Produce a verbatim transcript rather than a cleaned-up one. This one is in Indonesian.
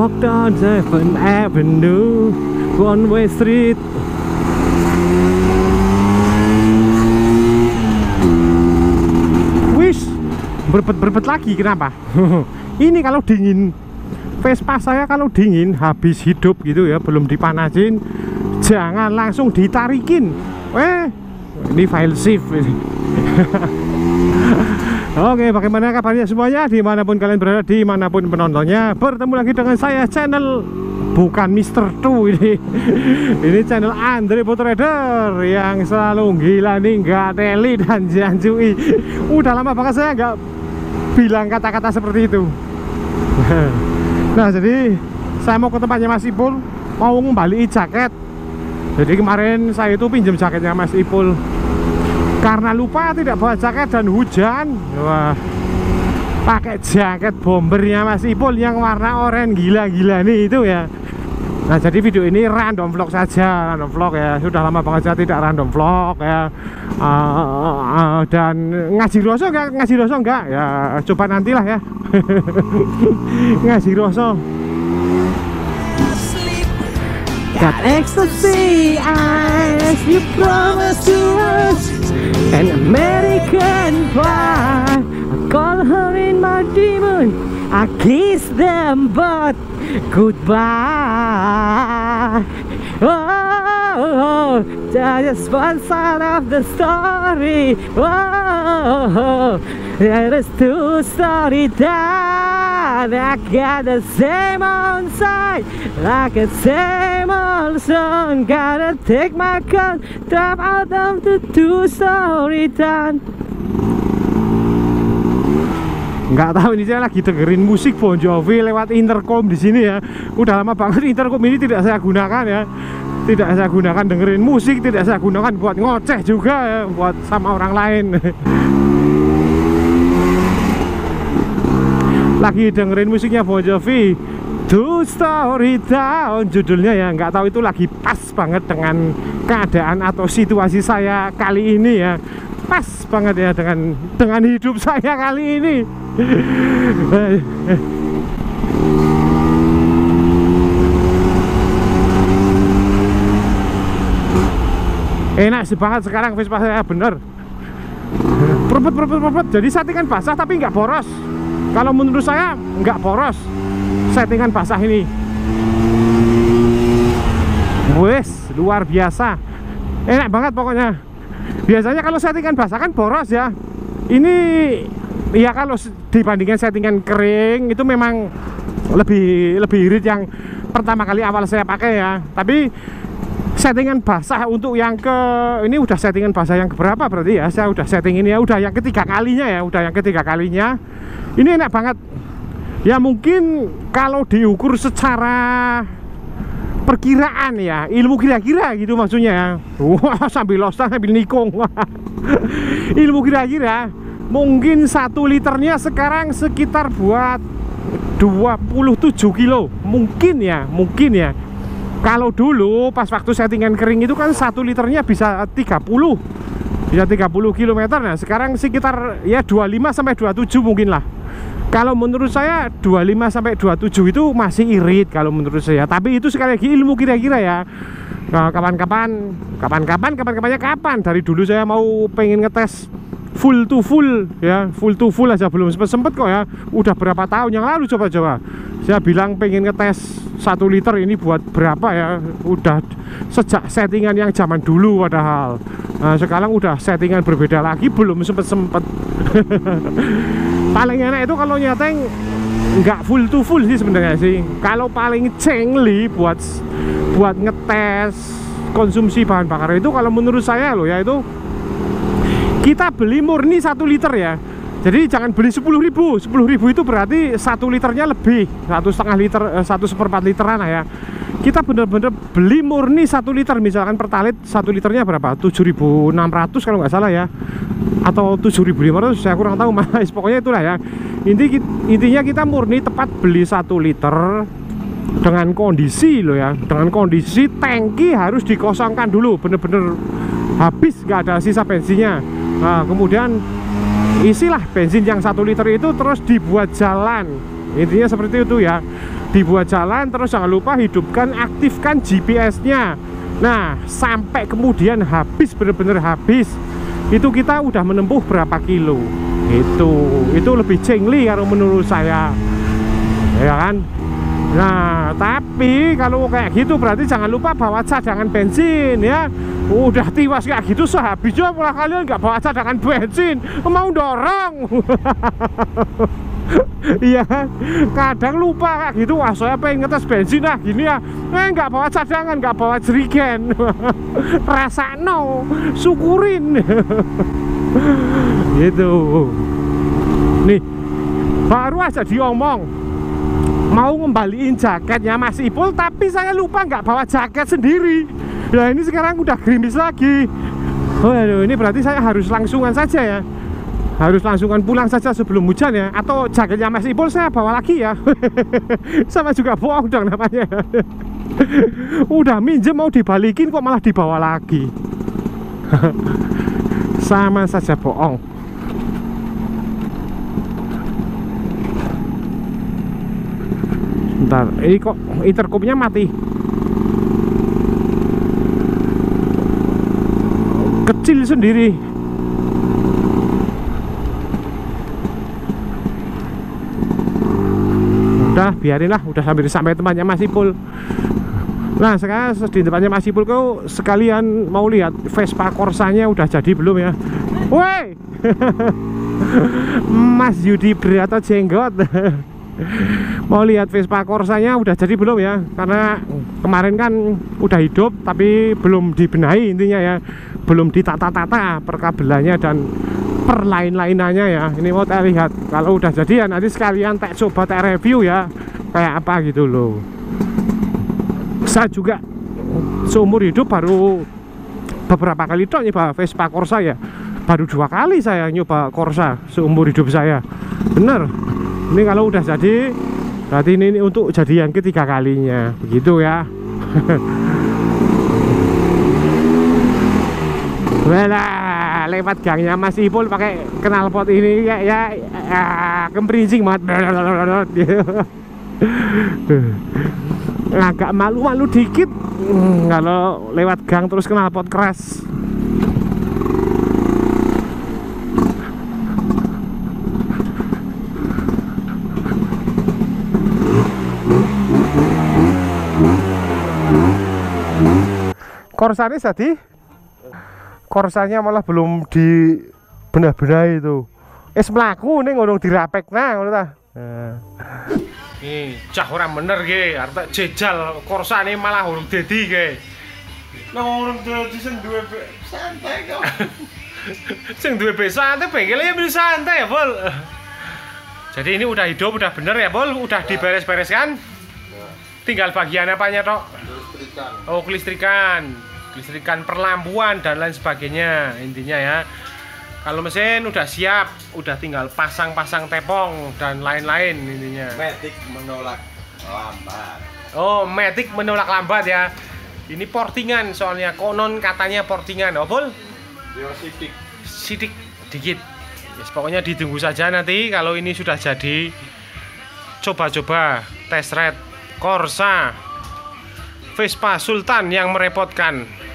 walk down seventh Avenue, one way street. Wish, berbet-berbet lagi kenapa? Ini kalau dingin, Vespa saya kalau dingin habis hidup gitu ya, belum dipanasin, jangan langsung ditarikin. Eh, ini file shift. Oke, bagaimana kabarnya semuanya dimanapun kalian berada, dimanapun penontonnya. Bertemu lagi dengan saya, channel bukan Mister Two ini. Ini channel Andre Motorider yang selalu gila nih, nggak teli dan janjui. Udah lama banget saya nggak bilang kata-kata seperti itu. Nah, jadi saya mau ke tempatnya Mas Ipul, mau ngembaliin jaket. Jadi kemarin saya itu pinjam jaketnya Mas Ipul, karena lupa tidak bawa jaket dan hujan. Wah, pakai jaket bombernya Mas Ipul yang warna oranye gila-gila nih itu ya. Nah, jadi video ini random vlog saja, random vlog ya. Sudah lama banget saya tidak random vlog ya. Uh, uh, uh, dan ngaji roso enggak, ngaji roso enggak ya, coba nantilah ya. Ngaji roso. Got ecstasy eyes, you promise to us an American pie. I call her in my demon, I kiss them but goodbye. Oh, that is one side of the story. Oh, there is two stories that I got the same on side, like a same old song. Gotta take my gun, drop out of the two story done. Nggak tahu ini saya lagi dengerin musik Bon Jovi lewat intercom di sini ya. Udah lama banget intercom ini tidak saya gunakan ya. Tidak saya gunakan dengerin musik, tidak saya gunakan buat ngoceh juga ya, buat sama orang lain. Lagi dengerin musiknya Bon Jovi, Two Story Down judulnya ya. Nggak tahu itu lagi pas banget dengan keadaan atau situasi saya kali ini ya. Pas banget ya dengan dengan hidup saya kali ini. Enak sih banget sekarang Vespa saya, bener perpet perpet perpet. Jadi settingan basah tapi nggak boros. Kalau menurut saya nggak boros settingan basah ini. Wes, luar biasa, enak banget pokoknya. Biasanya kalau settingan basah kan boros ya. Ini ya kalau dibandingkan settingan kering itu memang lebih lebih irit yang pertama kali awal saya pakai ya. Tapi settingan basah untuk yang ke ini udah settingan basah yang keberapa berarti ya? Saya udah setting ini ya, udah yang ketiga kalinya ya, udah yang ketiga kalinya. Ini enak banget. Ya mungkin kalau diukur secara perkiraan ya, ilmu kira-kira gitu maksudnya ya. Wah, sambil losang sambil nikung. Ilmu kira-kira mungkin satu liternya sekarang sekitar buat dua puluh tujuh kilo mungkin ya, mungkin ya. Kalau dulu pas waktu settingan kering itu kan satu liternya bisa tiga puluh bisa tiga puluh kilometer. Nah sekarang sekitar ya dua puluh lima sampai dua puluh tujuh mungkin lah. Kalau menurut saya dua puluh lima sampai dua puluh tujuh itu masih irit kalau menurut saya. Tapi itu sekali lagi ilmu kira-kira ya. Kapan-kapan, kapan-kapan, kapan-kapannya kapan. Dari dulu saya mau pengen ngetes full to full ya, full to full aja belum sempet-sempet kok ya. Udah berapa tahun yang lalu coba-coba. Saya bilang pengen ngetes satu liter ini buat berapa ya. Udah sejak settingan yang zaman dulu padahal. Nah, sekarang udah settingan berbeda lagi belum sempet-sempet. Paling enak itu kalau nyeteng nggak full to full sih sebenarnya sih. Kalau paling cengli buat buat ngetes konsumsi bahan bakar itu kalau menurut saya loh ya, itu kita beli murni satu liter ya. Jadi jangan beli sepuluh ribu. Sepuluh ribu itu berarti satu liternya lebih, satu setengah liter, satu seperempat literan ya. Kita bener-bener beli murni satu liter. Misalkan pertalit satu liternya berapa? tujuh ribu enam ratus kalau nggak salah ya, atau tujuh ribu lima ratus saya kurang tahu mas. Pokoknya itulah ya, inti intinya kita murni tepat beli satu liter dengan kondisi loh ya, dengan kondisi tangki harus dikosongkan dulu, bener-bener habis, nggak ada sisa bensinnya. Nah, kemudian isilah bensin yang satu liter itu terus dibuat jalan, intinya seperti itu ya. dibuat jalan, terus jangan lupa hidupkan, aktifkan G P S-nya. Nah, sampai kemudian habis, bener-bener habis, itu kita udah menempuh berapa kilo. Itu, itu lebih jengli kalau menurut saya, ya kan? Nah, tapi kalau kayak gitu berarti jangan lupa bawa cadangan bensin, ya. Udah tiwas kayak gitu sehabis juga pula kalian nggak bawa cadangan bensin, mau dorong. Iya, kadang lupa kayak gitu. Wah, saya pengen ngetes bensin lah gini ya. Eh, nggak bawa cadangan, nggak bawa jerigen. Rasa no, syukurin. Gitu. Nih, baru aja diomong mau ngembaliin jaketnya Mas Ipul, tapi saya lupa nggak bawa jaket sendiri. Ya ini sekarang udah gerimis lagi. Oh, aduh, ini berarti saya harus langsungan saja ya, harus langsungan pulang saja sebelum hujan ya, atau jaketnya Mas Ipul saya bawa lagi ya. Sama juga bohong dong namanya. Udah minjem mau dibalikin kok malah dibawa lagi. Sama saja bohong. Bentar, ini kok intercomnya mati. Kecil sendiri. Udah, biarinlah, udah sampai sampai tempatnya Mas Ipul. Nah, sekarang di depannya Mas Ipul kau sekalian mau lihat Vespa Corsanya udah jadi belum ya? Woi. Mas Yudi Berata Jenggot. Mau lihat Vespa Corsanya udah jadi belum ya? Karena kemarin kan udah hidup tapi belum dibenahi intinya ya, belum ditata-tata perkabelannya dan perlain-lainannya ya. Ini mau tak lihat, kalau udah jadi ya nanti sekalian tak coba tak review ya, kayak apa gitu loh. Saya juga seumur hidup baru beberapa kali toh nyoba Vespa Corsa ya, baru dua kali saya nyoba Corsa seumur hidup saya, bener. Ini kalau udah jadi, berarti ini, ini untuk jadi yang ketiga kalinya, begitu ya. Walah, lewat gangnya Mas Ipul pakai knalpot ini ya, ya, ya kemprincing banget. Agak malu-malu dikit kalau lewat gang terus knalpot keras. Corsanya tadi, Corsanya malah belum di benah-benah itu. Es melaku nih ngomong dirapek nah, ngono ta. Nih, cah ora bener ge, arep jejal Corsa ini malah urung dadi ge. Lah urung dadi sing duwe santai kok. Sing duwe santai penggele ya santai ya, Bol. Jadi ini udah hidup, udah bener ya, Bol, udah diberes-bereskan. Tinggal bagian apanya tok? Kelistrikan. Oh, kelistrikan. Listrikan perlambuan dan lain sebagainya intinya ya. Kalau mesin udah siap, udah tinggal pasang-pasang tepong dan lain-lain intinya. Matic menolak lambat. Oh, Matic menolak lambat ya. Ini portingan soalnya, konon katanya portingan. Oh, Bol? Sidik. Sidik dikit. Yes, pokoknya ditunggu saja nanti kalau ini sudah jadi. Coba-coba test ride Corsa Vespa Sultan yang merepotkan.